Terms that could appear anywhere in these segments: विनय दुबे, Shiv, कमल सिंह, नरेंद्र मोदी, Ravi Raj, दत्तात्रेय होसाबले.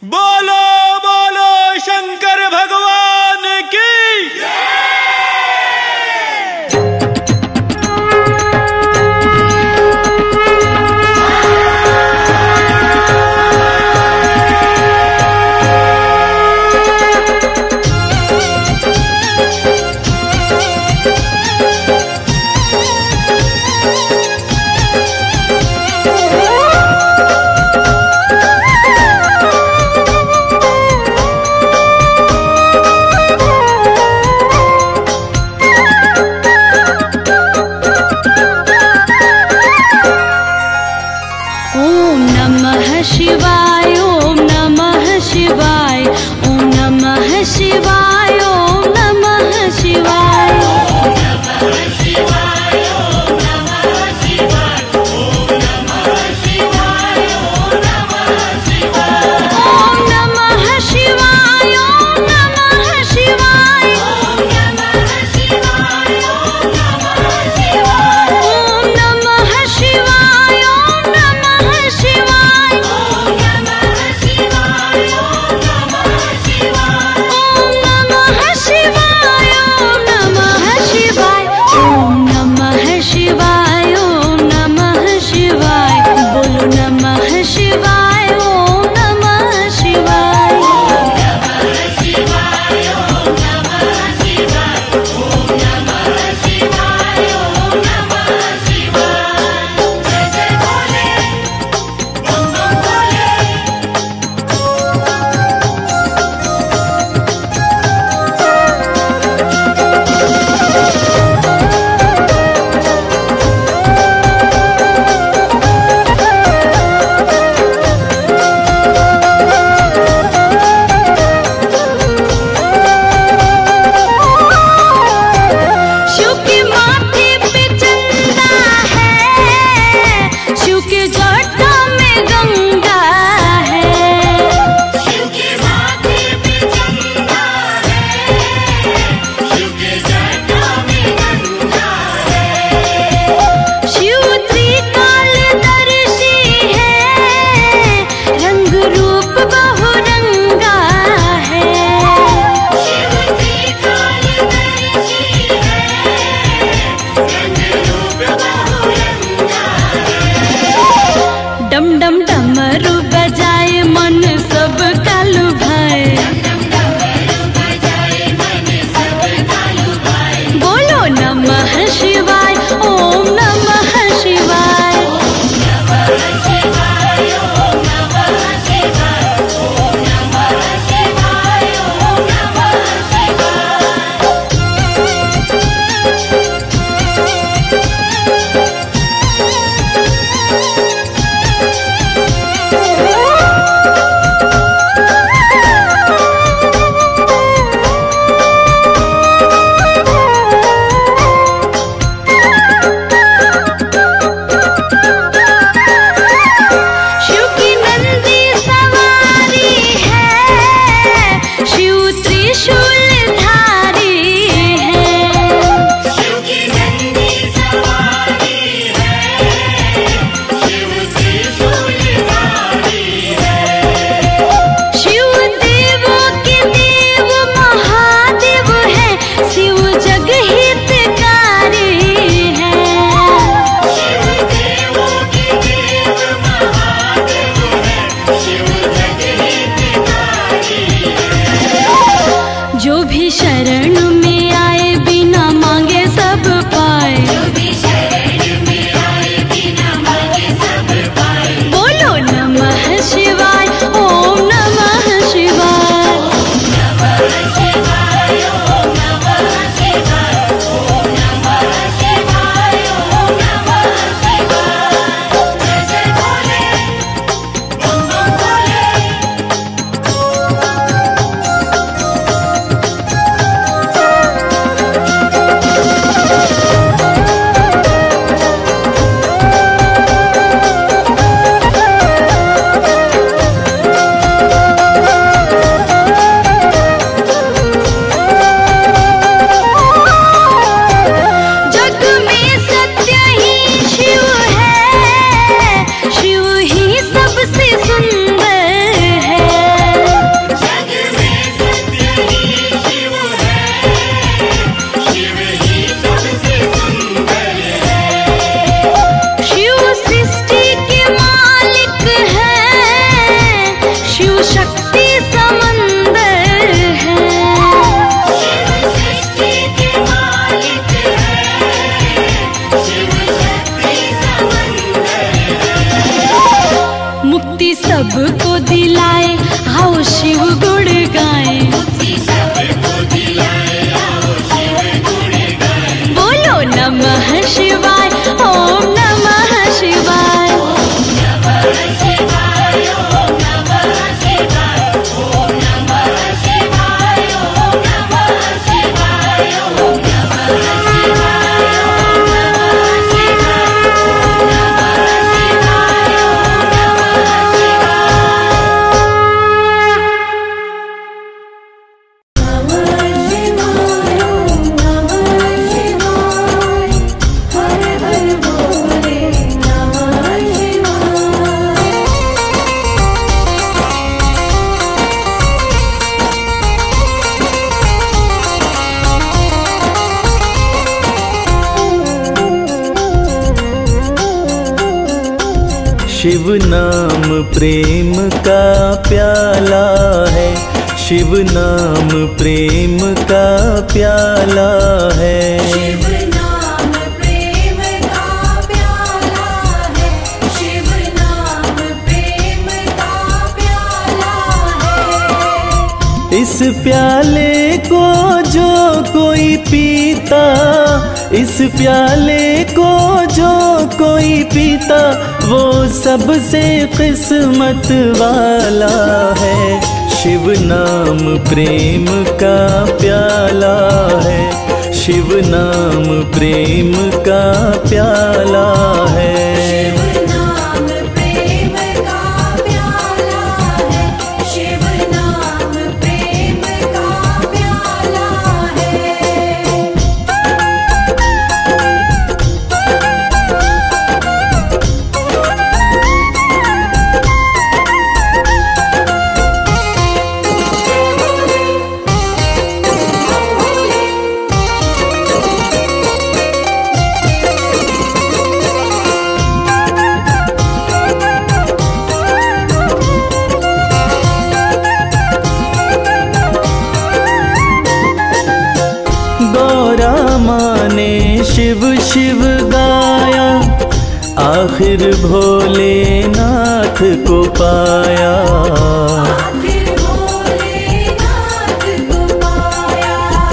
बोलो बोलो शंकर भगवान की शिव शक्ति समंदर है, शिव शक्ति के मालिक है, शिव शक्ति समंदर। मुक्ति सबको दिलाए आओ शिव गुण गाए, मुक्ति सबको दिलाए आओ शिव गुण गाए। बोलो नमः शिवाय, ओम नमः शिवाय, ओम नमः शिवाय, ओम नमः शिवाय, ओम नमः शिवाय, ओम नमः शिवाय, ओम नमः शिवाय, ओम नमः शिवाय, ओम नमः शिव नाम प्रेम का प्याला है, शिव नाम प्रेम का प्याला है, शिव नाम प्रेम का प्याला है, शिव नाम प्रेम का प्याला है। इस प्याले को जो कोई पीता, इस प्याले को जो कोई पीता वो सबसे किस्मत वाला है। शिव नाम प्रेम का प्याला है, शिव नाम प्रेम का प्याला है। शिव गाया आखिर भोलेनाथ को पाया, आखिर भोलेनाथ को पाया।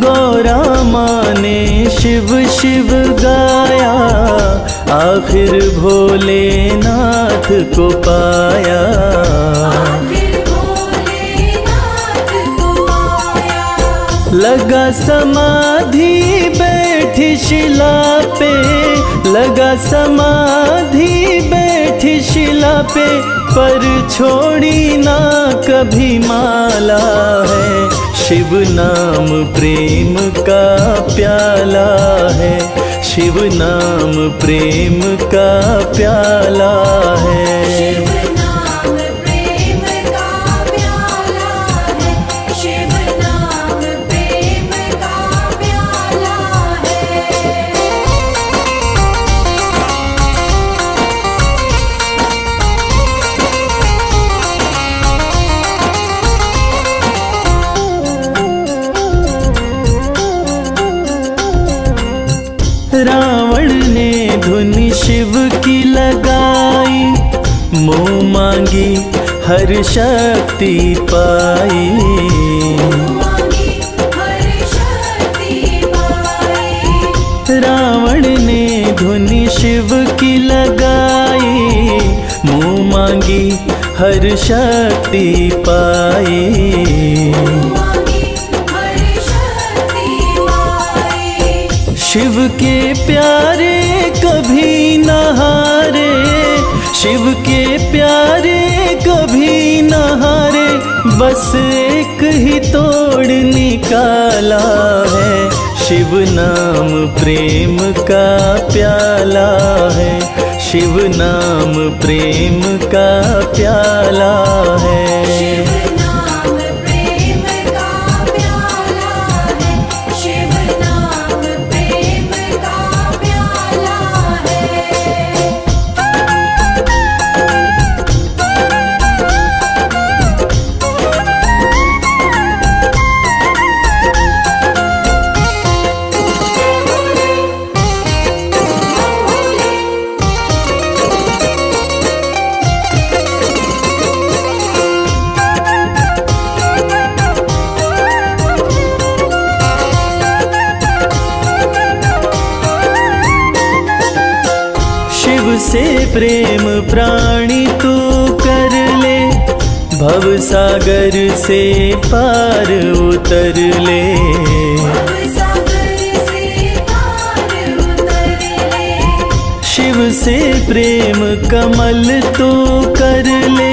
गौरा माँ ने शिव शिव गाया आखिर भोलेनाथ को पाया, आखिर भोलेनाथ को पाया। लगा समाधि बैठी शिला पे, लगा समाधि बैठी शिला पे, पर छोड़ी ना कभी माला है। शिव नाम प्रेम का प्याला है, शिव नाम प्रेम का प्याला है। हर शक्ति पाई, रावण ने धुनी शिव की लगाई, मुँह मांगी हर शक्ति पाई। शिव के प्यारे कभी न हारे, शिव के प्यारे कभी न हारे, बस एक ही तोड़ निकाला है। शिव नाम प्रेम का प्याला है, शिव नाम प्रेम का प्याला है। से प्रेम प्राणी तू कर ले, भवसागर से पार उतर ले, शिव से प्रेम कमल तू कर ले,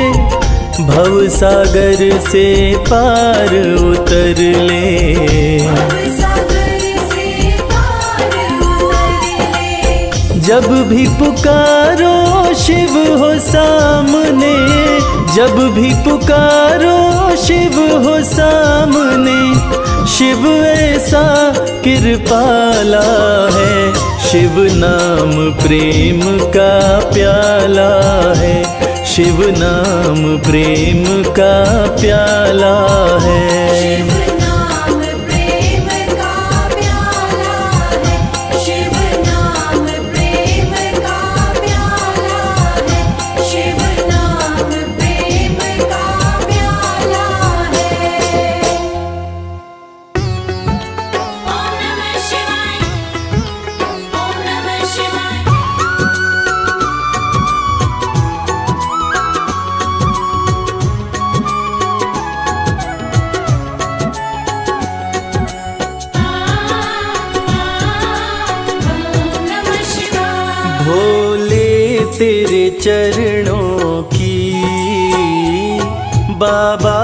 भवसागर से पार उतर ले। जब भी पुकारो शिव हो सामने, जब भी पुकारो शिव हो सामने, शिव ऐसा कृपाला है, शिव नाम प्रेम का प्याला है, शिव नाम प्रेम का प्याला है। चरणों की बाबा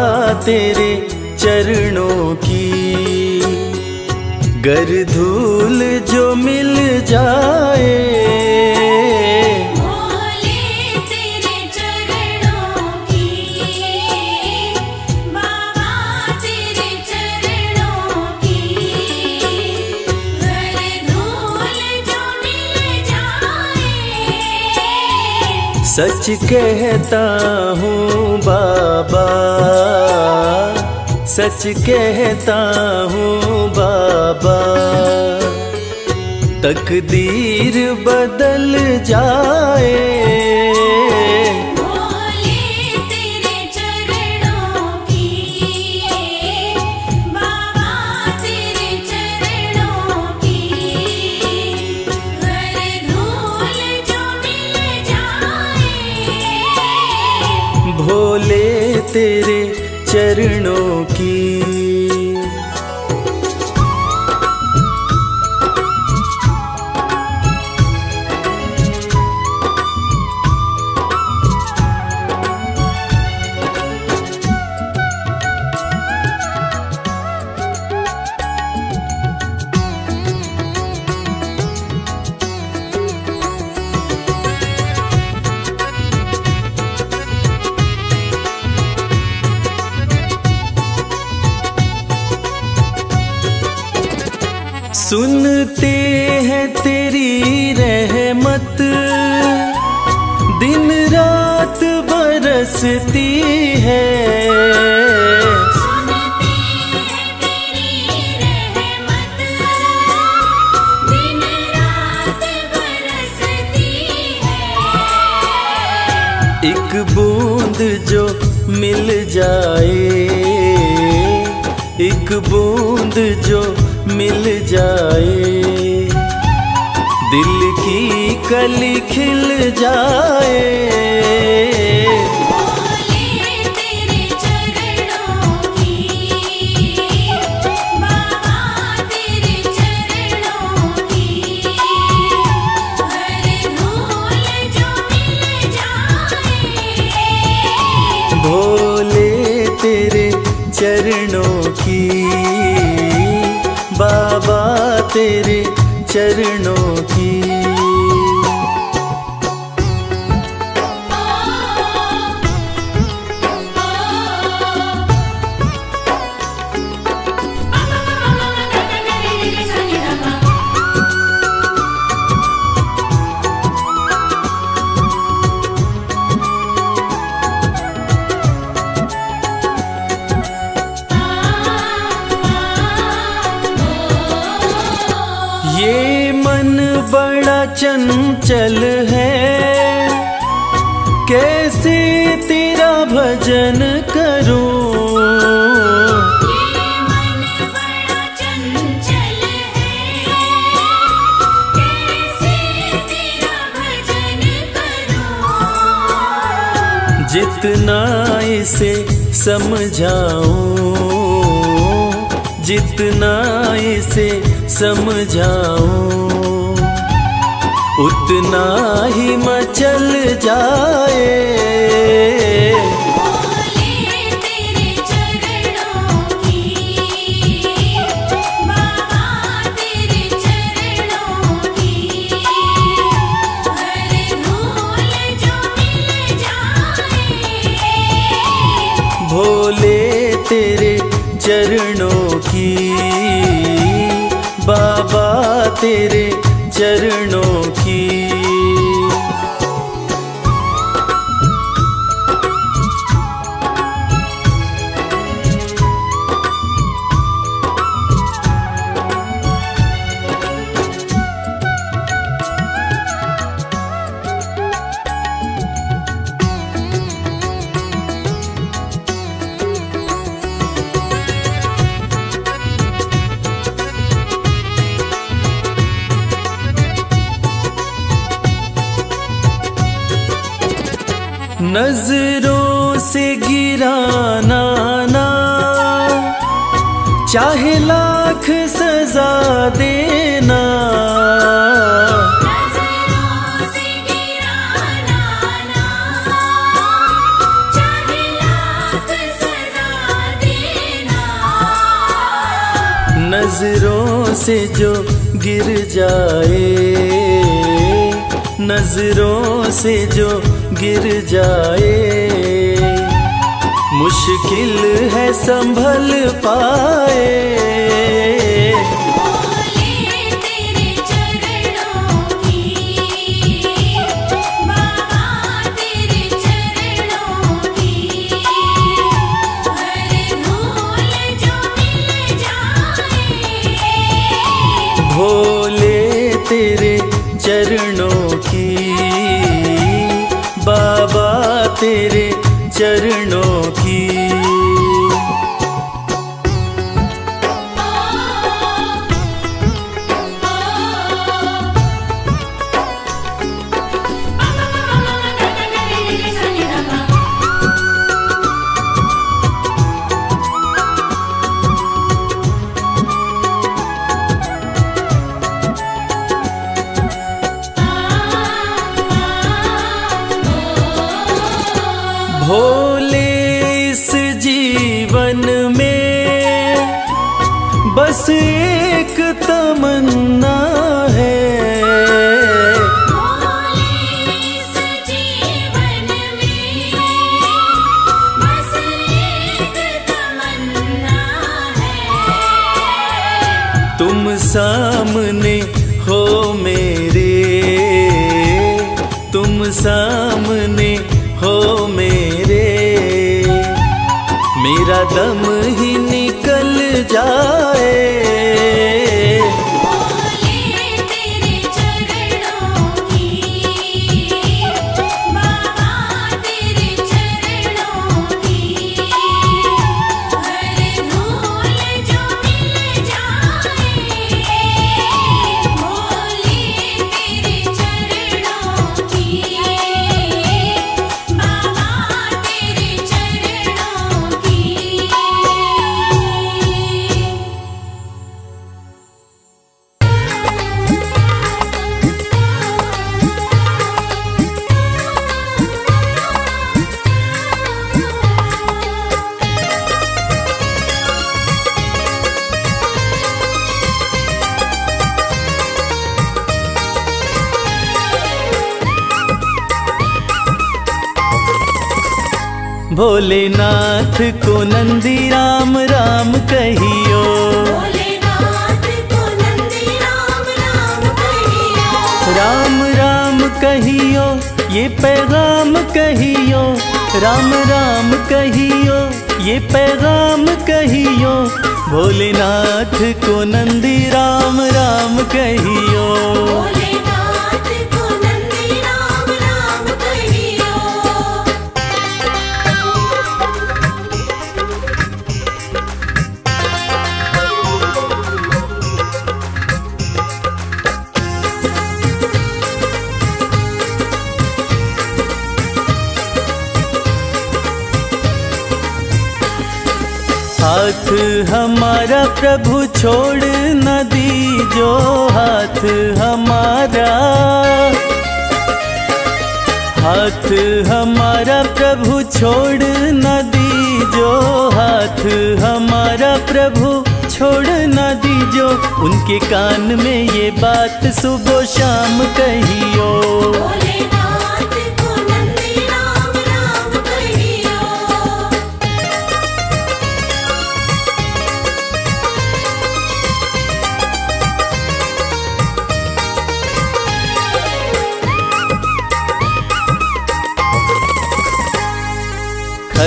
तेरे चरणों की, गर धूल जो मिल जाए भोले तेरे चरणों की, बाबा तेरे चरणों की, गर धूल जो मिल जाए। सच कहता हूँ बाबा, सच कहता हूँ बाबा, तकदीर बदल जाए तेरे चरणों की। सुनते हैं तेरी रहमत, दिन रात बरसती है, सुनते हैं तेरी रहमत, दिन रात बरसती है। एक बूंद जो मिल जाए, एक बूंद जो मिल जाए, दिल की कली खिल जाए तेरे चरणों की। चंचल है कैसे तेरा भजन करूं, ये मन बड़ा चंचल है कैसे तेरा भजन करूं। इसे समझाऊं, जितना इसे समझाऊं उतना ही मचल जाए। तेरे चरणों की बाबा, तेरे चरणों की। नजरों से गिराना ना चाहे लाख सजा देना, नजरों से गिराना ना चाहे लाख सजा देना, नजरों से जो गिर जाए, नजरों से जो गिर जाए मुश्किल है संभल पाए। तेरे चरणों की बस एक तमन्ना है, इस जीवन में बस एक तमन्ना है। तुम सामने हो मेरे, तुम सामने हो मेरे, मेरा दम ही निकल जाए। बोले तेरे चरणों की बाबा, तेरे चरणों की, हर भूल जो मिल जाए। बोले तेरे चरणों की बाबा, तेरे चरणों की। भोलेनाथ को नंदी राम राम कहियो, भोलेनाथ को नंदी राम राम कहियो, राम राम कहियो ये पैगाम कहियो, राम राम कहियो ये पैगाम कहियो, भोलेनाथ को नंदी राम राम कहियो। हाथ हमारा प्रभु छोड़ न दीजो, हाथ हमारा, हाथ हमारा प्रभु छोड़ न दीजो, हाथ हमारा प्रभु छोड़ न दीजो। उनके कान में ये बात सुबह शाम कहियो।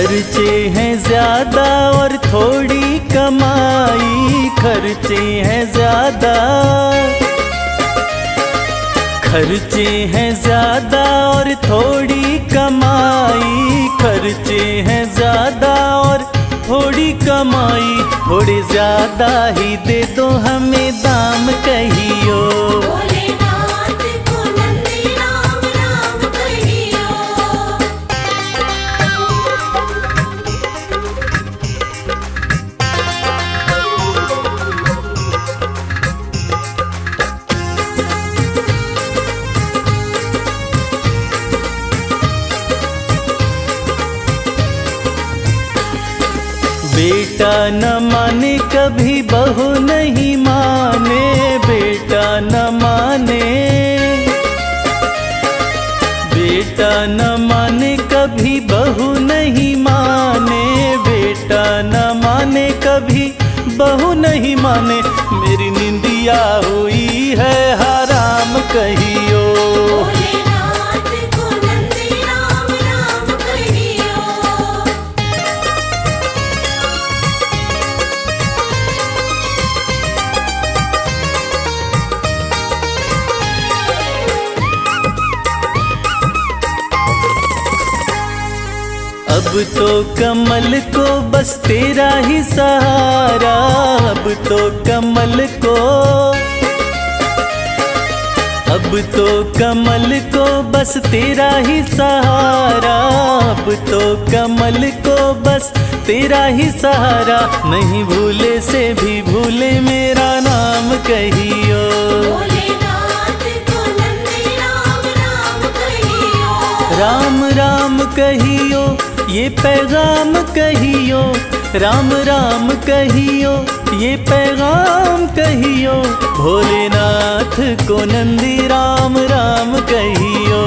खर्चे हैं ज्यादा और थोड़ी कमाई, खर्चे हैं ज्यादा, खर्चे हैं ज्यादा और थोड़ी कमाई, खर्चे हैं ज्यादा और थोड़ी कमाई। थोड़े ज्यादा ही दे दो हमें दाम कहियो। बेटा न माने कभी बहू नहीं माने, बेटा न माने, बेटा न माने कभी बहू नहीं माने, बेटा न माने कभी बहू नहीं माने। मेरी निंदिया हुई है हराम कहियो। अब तो कमल को बस तेरा ही सहारा, अब तो कमल को, अब तो कमल को बस तेरा ही सहारा, अब तो कमल को बस तेरा ही सहारा। नहीं भूले से भी भूले मेरा नाम कहियो। राम राम कहियो ये पैगाम कहियो, राम राम कहियो ये पैगाम कहियो, भोलेनाथ को नंदी राम राम कहियो।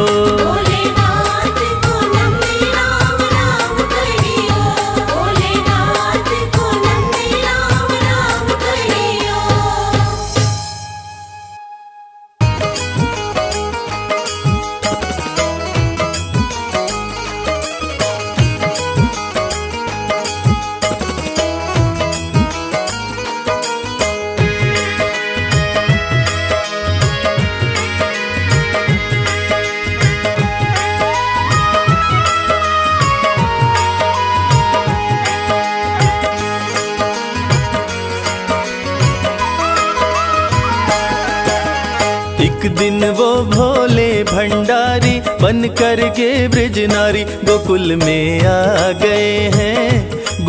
बन करके ब्रजनारी गोकुल में आ गए हैं,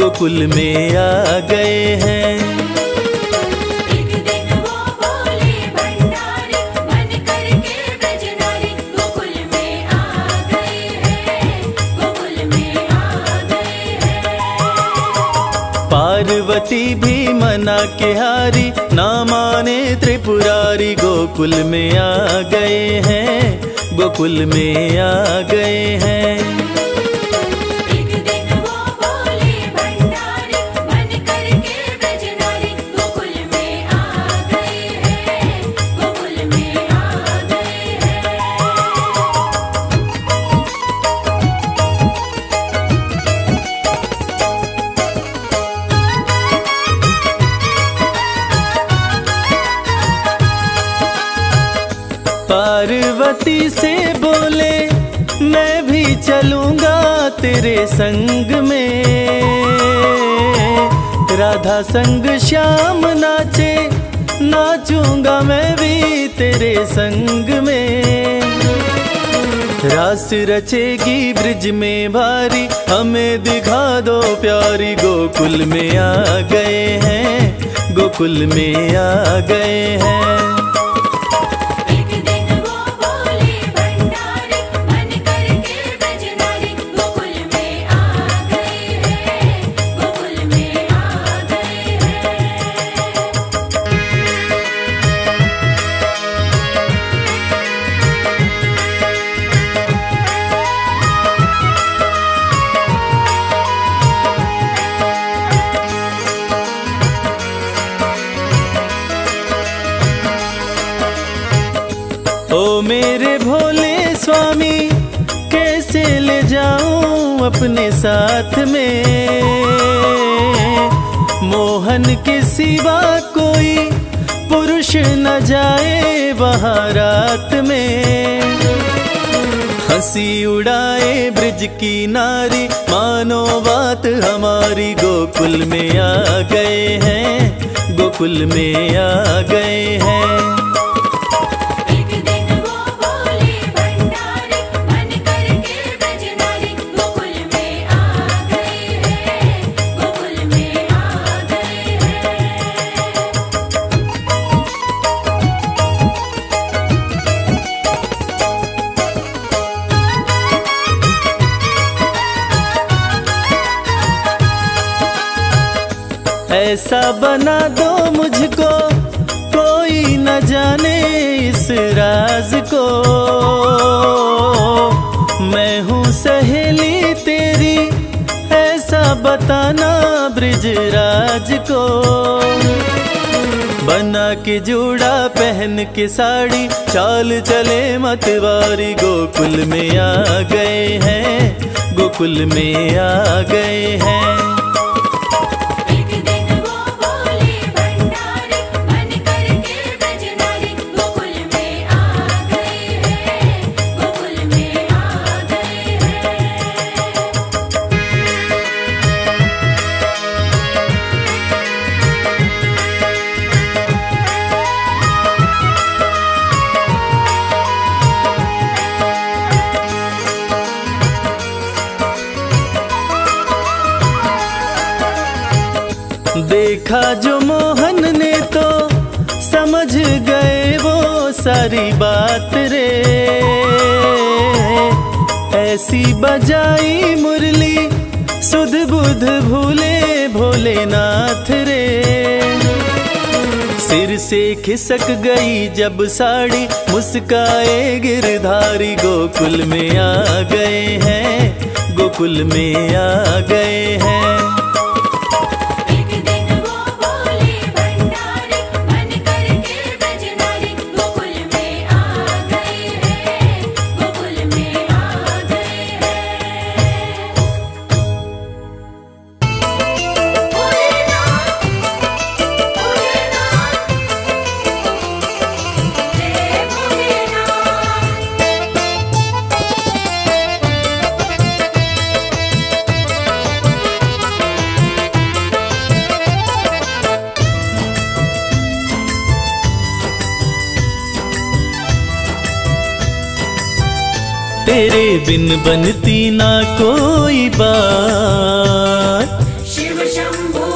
गोकुल में आ गए हैं। एक दिन वो भोले भंडारी बन करके ब्रजनारी गोकुल में आ गए हैं, गोकुल में आ गए हैं। पार्वती भी मना के हारी ना माने त्रिपुरारी गोकुल में आ गए हैं, गोकुल में आ गए हैं। एक दिन वो भोले भंडारी बन करके ब्रजनारी गोकुल में आ गए हैं, गोकुल में आ गए हैं। पार्वती से बोले मैं भी चलूंगा तेरे संग में, राधा संग श्याम नाचे नाचूंगा मैं भी तेरे संग में। रास रचेगी ब्रिज में भारी, हमें दिखा दो प्यारी। गोकुल में आ गए हैं, गोकुल में आ गए हैं। अपने साथ में मोहन के सिवा कोई पुरुष न जाए वहाँ रात में। हंसी उड़ाए ब्रिज की नारी, मानो बात हमारी। गोकुल में आ गए हैं, गोकुल में आ गए हैं। ऐसा बना दो मुझको कोई न जाने इस राज को, मैं हूँ सहेली तेरी ऐसा बताना ब्रिजराज को। बना के जूड़ा पहन के साड़ी, चाल चले मतवारी। गोकुल में आ गए हैं, गोकुल में आ गए हैं। देखा जो मोहन ने तो समझ गए वो सारी बात रे। ऐसी बजाई मुरली सुध बुध भूले भोलेनाथ रे। सिर से खिसक गई जब साड़ी, मुस्काए गिरधारी। गोकुल में आ गए हैं, गोकुल में आ गए हैं। तेरे बिन बनती ना कोई बात, शिव शंभू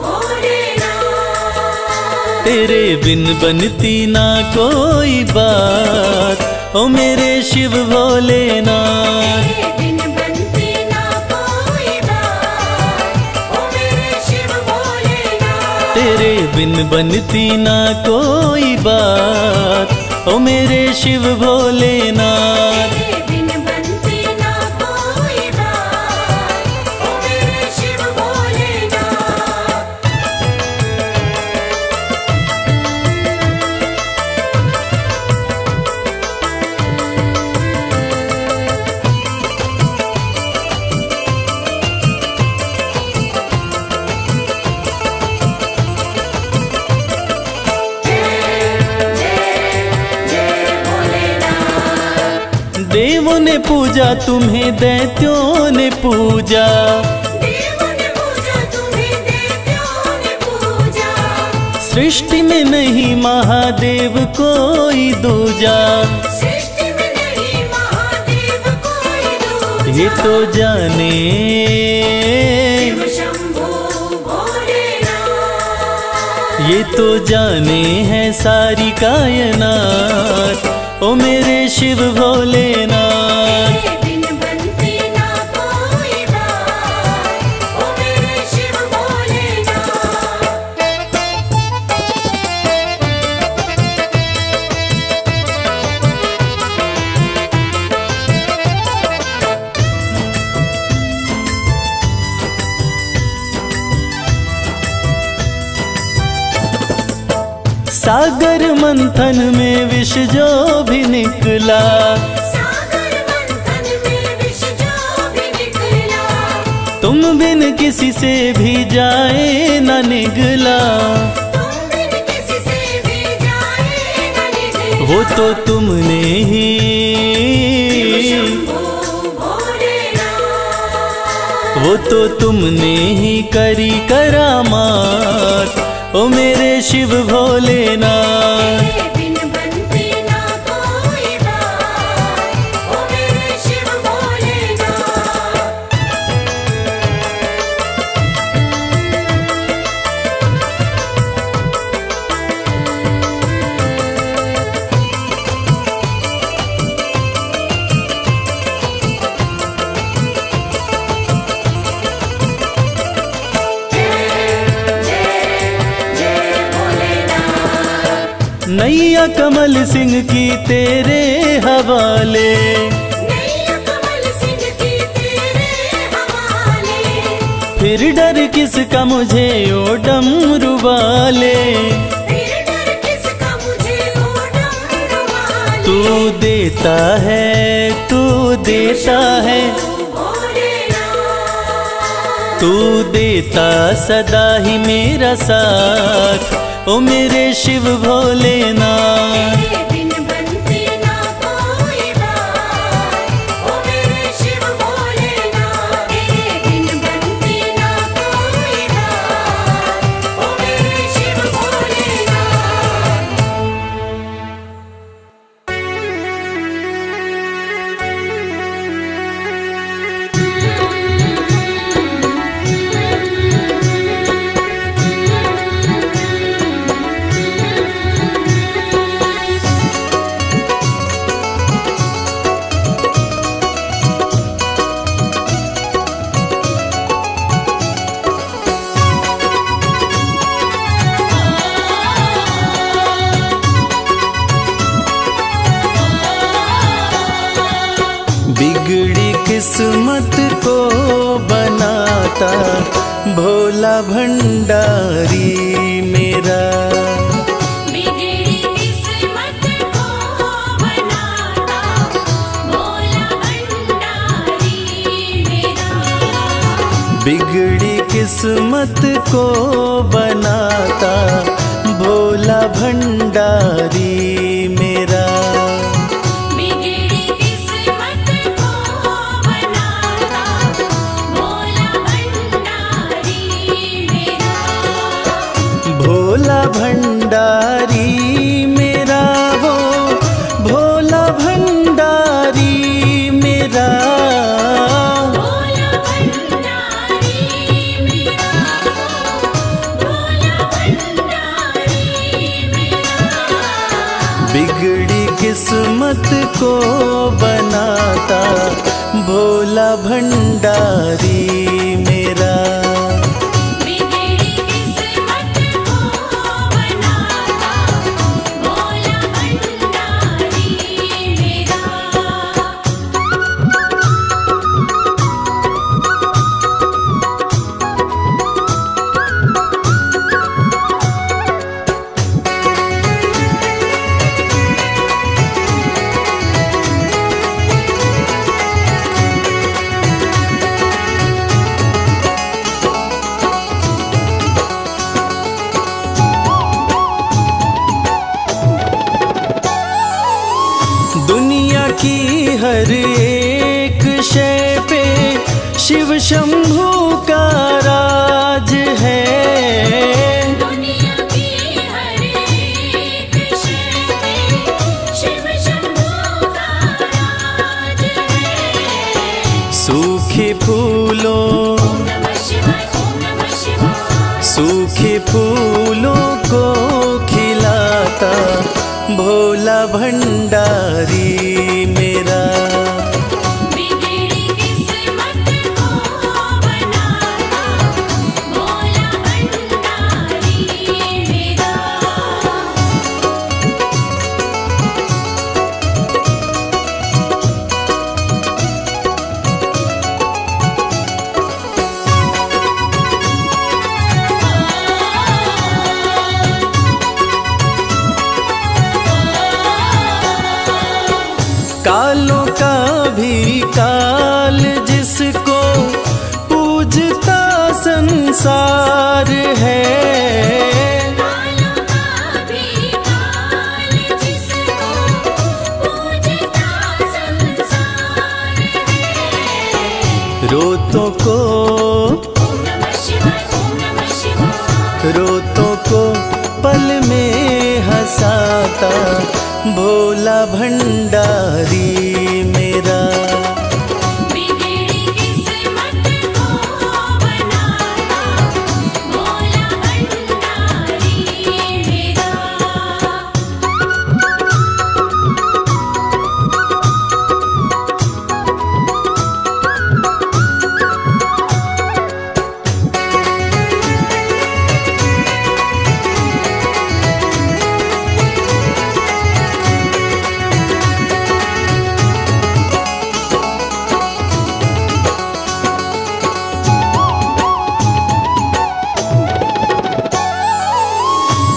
भोलेनाथ। तेरे बिन बनती ना कोई बात, ओ मेरे शिव भोलेनाथ। तेरे बिन बनती ना कोई बात, ओ मेरे शिव भोलेनाथ। तेरे बिन बनती ना कोई बात, ओ मेरे शिव भोलेनाथ। देवों ने पूजा तुम्हें, दैत्यों ने पूजा। देवों ने पूजा तुम्हें, दैत्यों ने पूजा। सृष्टि में नहीं महादेव कोई दूजा। सृष्टि में नहीं महादेव ये तो जाने ये तो जाने है सारी कायनात, ओ मेरे शिव भोलेनाथ। सागर मंथन में विष जो भी निकला, सागर मंथन में विष जो भी निकला, तुम बिन किसी से भी जाए न निगला, तुम बिन किसी से भी जाए न निगला, वो तो तुमने ही, वो तो तुमने ही करी करामात, ओ मेरे शिव भोलेनाथ। तेरे बिन बनती ना कोई बात, ओ मेरे शिव नैया कमल सिंह की तेरे हवाले, नैया कमल सिंह की तेरे हवाले, फिर डर किसका मुझे ओ डमरू वाले, फिर डर किसका मुझे ओ डमरू वाले, तू देता है तू देता सदा ही मेरा साथ, ओ मेरे शिव भोलेनाथ। तेरे बिन बनती ना कोई बात, ओ मेरे शिव भोलेनाथ। तेरे बिन बनती ना कोई बात, ओ मेरे शिव भोलेनाथ। बिगड़ी किस्मत को बनाता भोला भंडारी मेरा, बिगड़ी किस्मत को बनाता भोला भंडारी मेरा, बिगड़ी किस्मत को बनाता भोला भंडारी मेरा। भंडारी मेरा वो भोला भंडारी मेरा, भोला भंडारी मेरा, भोला भंडारी मेरा। बिगड़ी किस्मत को बनाता भोला भंडारी मेरा। हर एक शय पे शिव शंभू का राज है, दुनिया की हर एक शय पे शिव शंभू का राज है। सूखे फूलों को खिलाता भोला भंडारी मेरा। कालों का भी काल जिसको पूजता संसार है, कालों का भी काल जिसको पूजता संसार है। रोतों को पल में हंसाता भोला भंडारी मेरा।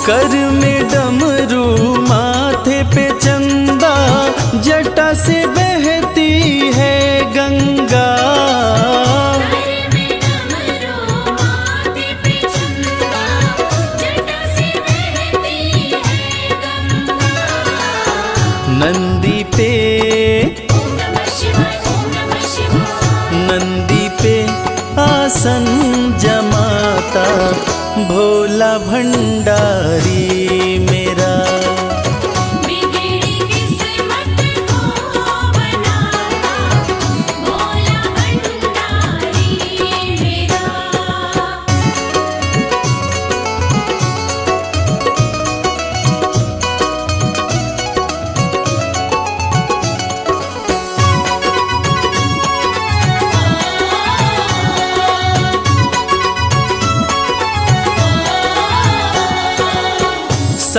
कर में डमरू माथे पे चंदा, जटा से बहती है गंगा। कर में डमरू माथे पे चंदा, जटा से बहती है गंगा। नंदी पे आसन जमाता भोला भंडारी मेरा।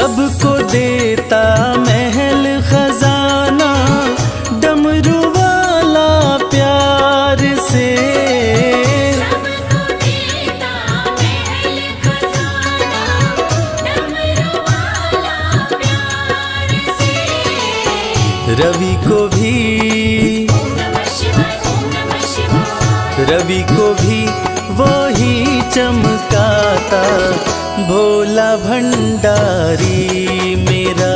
सबको देता महल खजाना डमरू वाला प्यार से, सबको देता महल खजाना डमरू वाला प्यार से। रवि को भी वही चमकाता भोला भंडारी मेरा।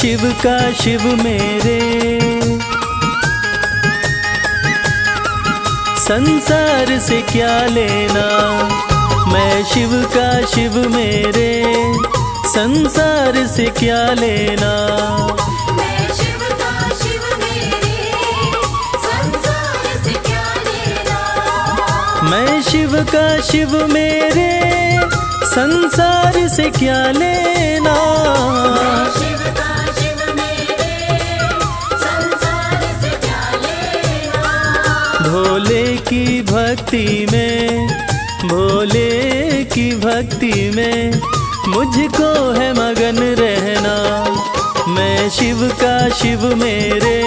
शिव का शिव मेरे, संसार से क्या लेना। मैं शिव का शिव मेरे, संसार से क्या लेना। मैं शिव का शिव मेरे, संसार से क्या लेना। मैं शिव का शिव मेरे, संसार से क्या लेना। भोले की भक्ति में मुझको है मगन रहना। मैं शिव का शिव मेरे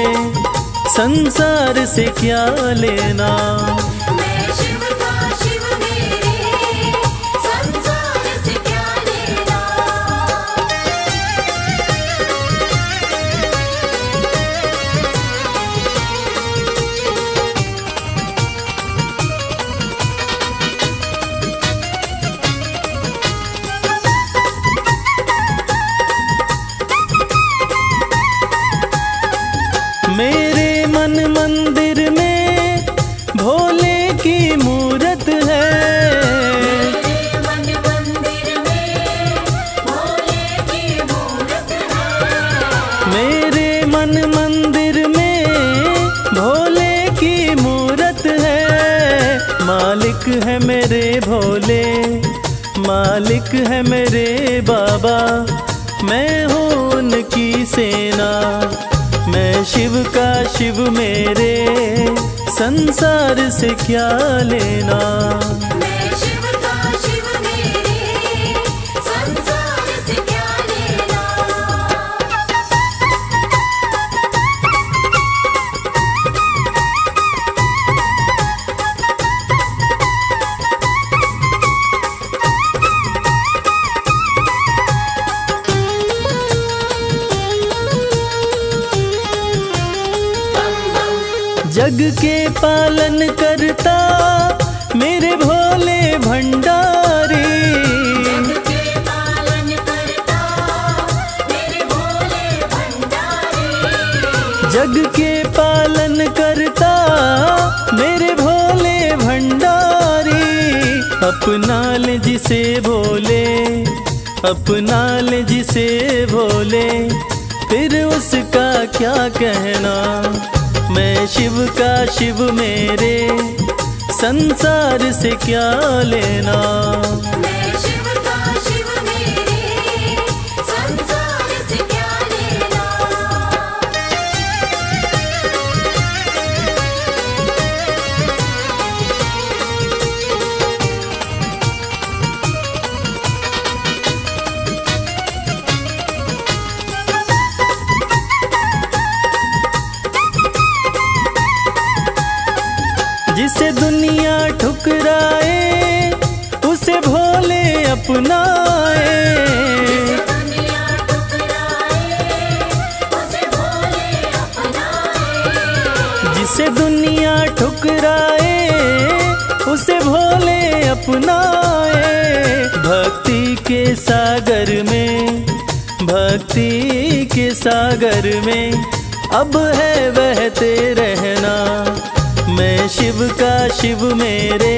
संसार से क्या लेना, मैं शिव का शिव मेरे संसार से क्या लेना। मेरे मन मंदिर में भोले की मूरत है, मेरे मन मंदिर में भोले की मूरत है, मेरे मन मंदिर में भोले की मूरत है। मालिक है मेरे भोले, मालिक है मेरे बाबा, मैं हूँ उनकी सेना। मैं शिव का शिव मेरे संसार से क्या लेना, मैं शिव का शिव मेरे संसार से क्या जग के पालन करता मेरे भोले भंडारी, जग के पालन करता मेरे भोले भंडारी, जग के पालन करता मेरे भोले भंडारी। अपना ले जिसे भोले, अपना ले जिसे भोले, फिर उसका क्या कहना। मैं शिव का शिव मेरे संसार से क्या लेना, मैं शिव का शिव मेरे संसार से क्या लेना। जिसे दुनिया ठुकराए उसे भोले अपनाए, जिसे दुनिया ठुकराए उसे भोले अपनाए, जिसे दुनिया ठुकराए उसे भोले अपनाए। भक्ति के सागर में, भक्ति के सागर में अब है बहते रहना। मैं शिव का शिव मेरे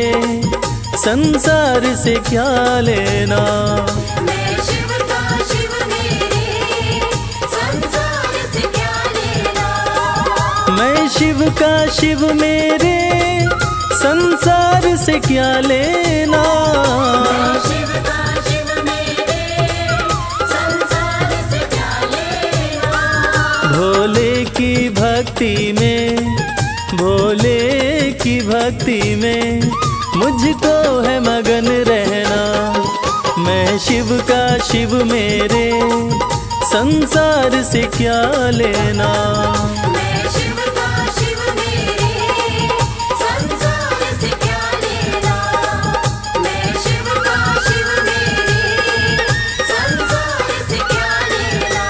संसार से क्या लेना, मैं शिव का शिव मेरे संसार से क्या लेना। मैं शिव का शिव मेरे संसार से क्या लेना, मैं शिव का शिव मेरे संसार से क्या लेना। भोले की भक्ति में, भोले की भक्ति में मुझको है मगन रहना। मैं शिव का शिव मेरे संसार से क्या लेना, मैं शिव का शिव मेरे संसार से क्या लेना, मैं शिव का शिव मेरे संसार से क्या लेना।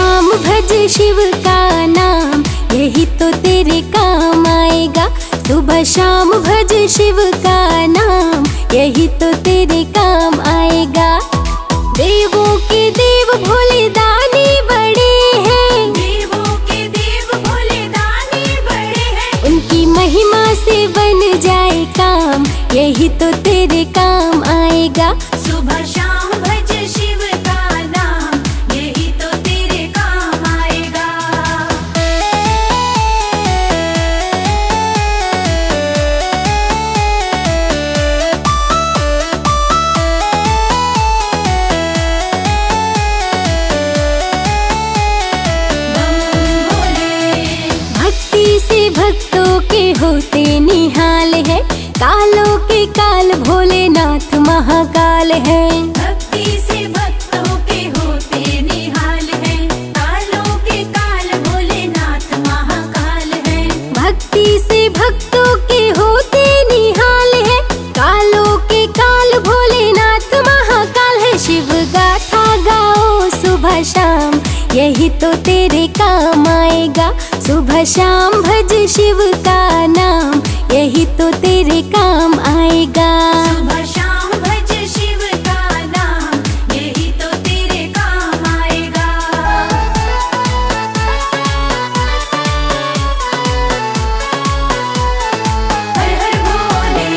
शाम भज शिव का नाम, यही तो तेरे काम आएगा। सुबह शाम भज शिव का नाम, यही तो तेरे काम आएगा। देवों के देव भोले दानी बड़े हैं, देवों के देव भोले दानी बड़े हैं। उनकी महिमा से बन जाए काम, यही तो तेरे काम आएगा। सुबह शाम भज शिव वही तो तेरे काम आएगा। सुबह शाम भज शिव का नाम, यही तो तेरे काम आएगा। सुबह शाम भज शिव का नाम, यही तो तेरे काम आएगा। हर हर बोले।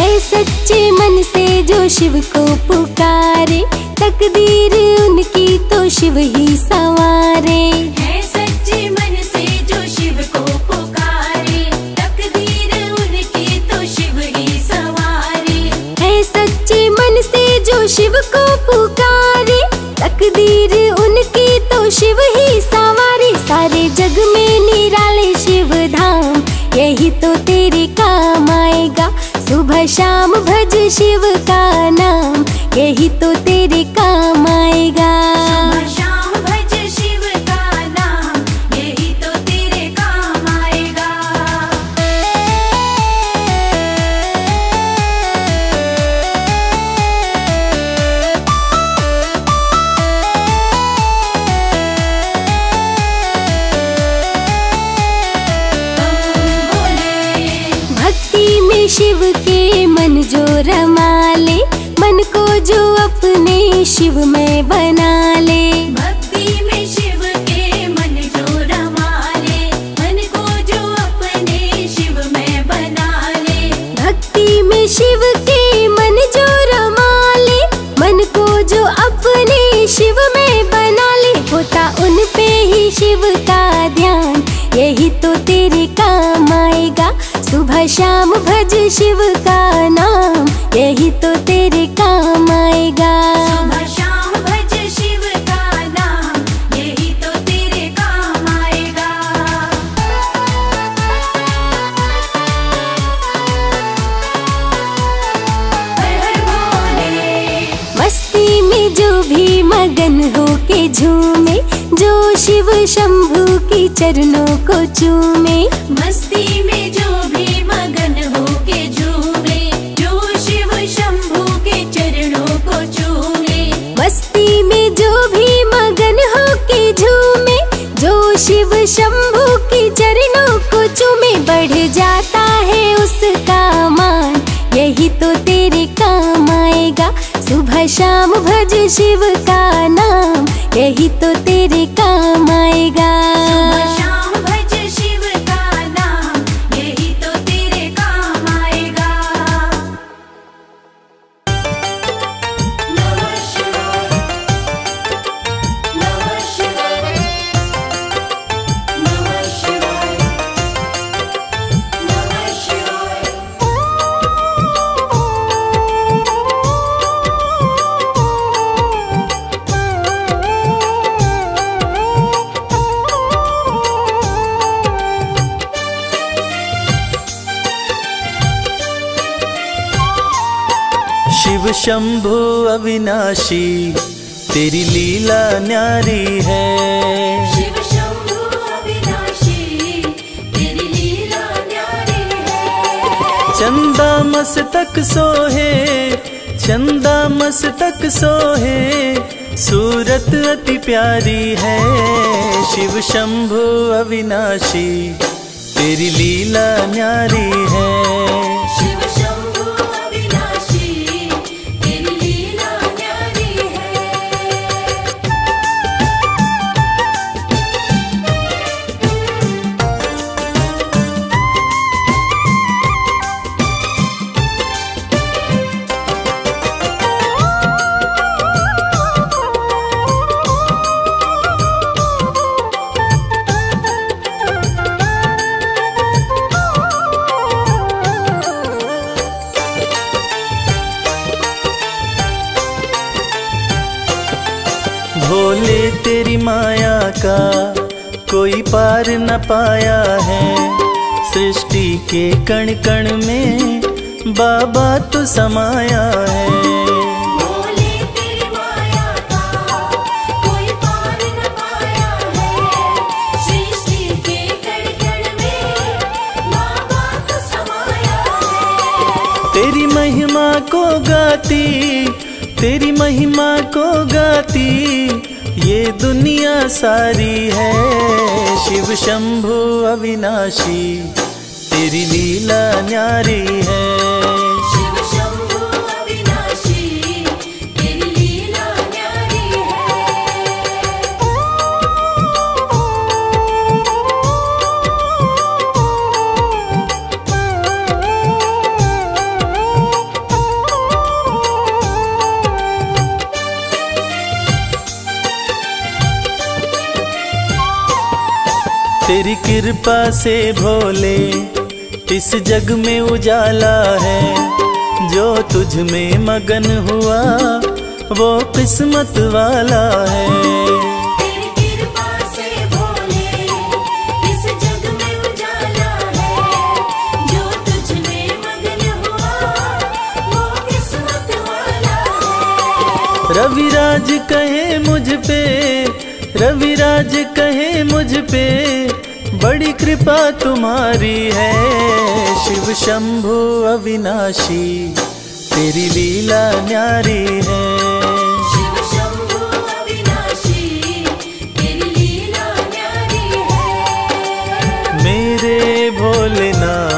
है सच्चे मन से जो शिव को पुकारे, तकदीर उनकी तो शिव ही संवारे। है सच्चे मन से जो शिव को पुकारे, तकदीर उनकी तो शिव ही संवारे। है सच्चे मन से जो शिव को पुकारे, तकदीर उनकी तो शिव ही संवारे। सारे जग में निराले शिव धाम, यही तो तेरे काम आएगा। सुबह शाम भज शिव का नाम, यही तो तेरे काम आएगा। सुबह शाम भज शिव का नाम, यही तो तेरे काम आएगा। भक्ति में शिव के मन जो रमा ले, मन को जो अपने शिव में बना ले। भक्ति में शिव के मन जो रमा ले, मन को जो अपने शिव में बना ले। भक्ति में शिव के मन जो रमा ले, मन को जो अपने शिव में बना ले। होता उन पे ही शिव का ध्यान, यही तो तेरे काम आएगा। सुबह शाम भज शिव का नाम, यही तो तेरे काम आएगा। सुबह शाम भज शिव का नाम, यही तो तेरे काम आएगा। हर हर बोले। मस्ती में जो भी मगन हो के झूमे, जो शिव शंभू की चरणों को चूमे। मस्ती में जो शिव शंभू की चरणों को चूमे, बढ़ जाता है उसका मान, यही तो तेरे काम आएगा। सुबह शाम भज शिव का नाम, यही तो तेरे काम आएगा। सुबह शाम भज शिव का नाम, यही तो तेरे काम आएगा। नमः शिवाय, नमः शिवाय, शिव शंभु अविनाशी तेरी लीला न्यारी है। शिव शंभु अविनाशी तेरी लीला न्यारी है। चंदा मस्तक सोहे, चंदा मस्तक सोहे, सूरत अति प्यारी है। शिव शंभु अविनाशी तेरी लीला न्यारी है। भोले तेरी माया का कोई पार न पाया है। सृष्टि के कण कण में बाबा तो समाया है। भोले तेरी माया का कोई पार न पाया है। सृष्टि के कण कण में बाबा तो समाया है। तेरी महिमा को गाती, तेरी महिमा को गाती ये दुनिया सारी है। शिव शंभु अविनाशी तेरी लीला न्यारी है। शिव शंभु अविनाशी तेरी लीला न्यारी है। तेरी कृपा से भोले इस जग में उजाला है। जो तुझ में मगन हुआ वो किस्मत वाला है। तेरी कृपा से भोले इस जग में उजाला है। जो तुझ में मगन हुआ वो किस्मत वाला है। रविराज कहे मुझ पे, रविराज कहे मुझ पे, बड़ी कृपा तुम्हारी है। शिव शंभु अविनाशी तेरी लीला न्यारी है। मेरे भोलेनाथ